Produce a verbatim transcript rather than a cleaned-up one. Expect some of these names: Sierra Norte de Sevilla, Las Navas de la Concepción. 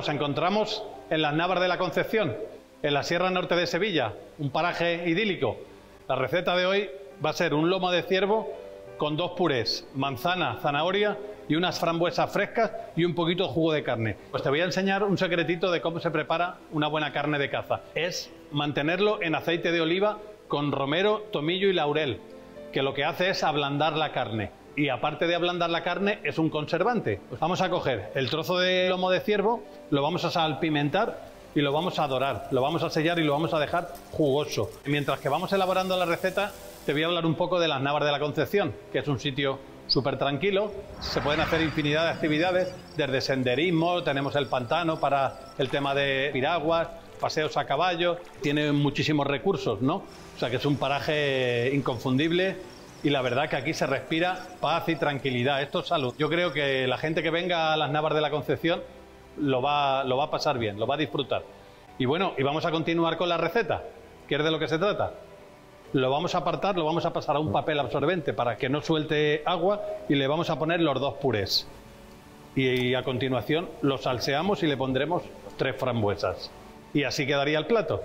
Nos encontramos en Las Navas de la Concepción, en la Sierra Norte de Sevilla, un paraje idílico. La receta de hoy va a ser un lomo de ciervo con dos purés, manzana, zanahoria y unas frambuesas frescas y un poquito de jugo de carne. Pues te voy a enseñar un secretito de cómo se prepara una buena carne de caza. Es mantenerlo en aceite de oliva con romero, tomillo y laurel, que lo que hace es ablandar la carne. Y aparte de ablandar la carne, es un conservante. Pues vamos a coger el trozo de lomo de ciervo, lo vamos a salpimentar y lo vamos a dorar, lo vamos a sellar y lo vamos a dejar jugoso. Mientras que vamos elaborando la receta, te voy a hablar un poco de Las Navas de la Concepción, que es un sitio súper tranquilo. Se pueden hacer infinidad de actividades, desde senderismo, tenemos el pantano para el tema de piraguas, paseos a caballo. Tiene muchísimos recursos, ¿no? O sea que es un paraje inconfundible. Y la verdad que aquí se respira paz y tranquilidad. Esto es salud. Yo creo que la gente que venga a Las Navas de la Concepción lo va, lo va a pasar bien, lo va a disfrutar. Y bueno, y vamos a continuar con la receta, que es de lo que se trata. Lo vamos a apartar, lo vamos a pasar a un papel absorbente para que no suelte agua y le vamos a poner los dos purés. Y a continuación lo salseamos y le pondremos tres frambuesas. Y así quedaría el plato.